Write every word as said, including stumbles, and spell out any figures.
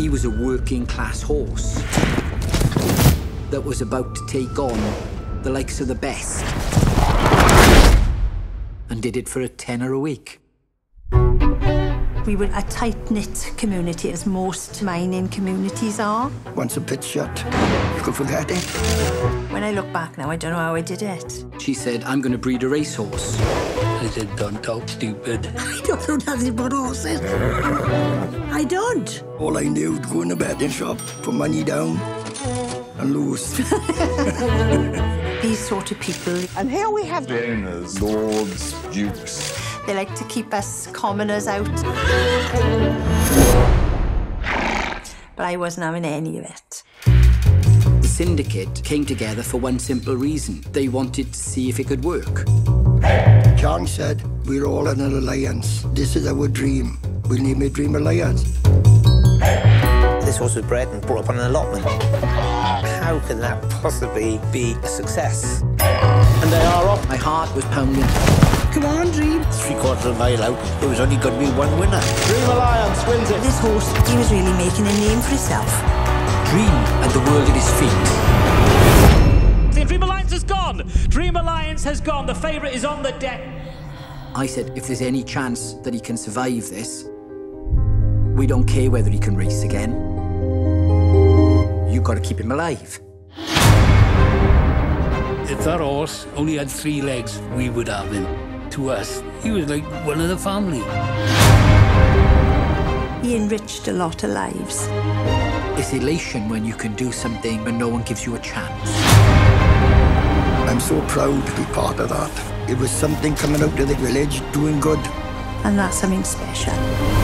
He was a working-class horse that was about to take on the likes of the best, and did it for a tenner a week. We were a tight-knit community, as most mining communities are. Once a pit's shut, you could forget it. When I look back now, I don't know how I did it. She said, "I'm going to breed a racehorse." I said, "Don't talk stupid." I don't know nothing about horses. I don't. All I knew was go in the betting shop, put money down, and lose. These sort of people. And here we have owners, lords, dukes. They like to keep us commoners out. But I wasn't having any of it. The syndicate came together for one simple reason. They wanted to see if it could work. John said, "We're all in an alliance. This is our dream. We'll name it Dream Alliance." This horse was bred and brought up on an allotment. How can that possibly be a success? And they are off. My heart was pounding. Come on, Dream. Three quarters of a mile out, there was only going to be one winner. Dream Alliance wins it. This horse, he was really making a name for himself. Dream had the world at his feet. The Dream Alliance has gone. Dream Alliance has gone. The favourite is on the deck. I said, if there's any chance that he can survive this, we don't care whether he can race again. You've got to keep him alive. If that horse only had three legs, we would have him. To us, he was like one of the family. He enriched a lot of lives. It's elation when you can do something and no one gives you a chance. I'm so proud to be part of that. It was something coming out of the village, doing good. And that's something special.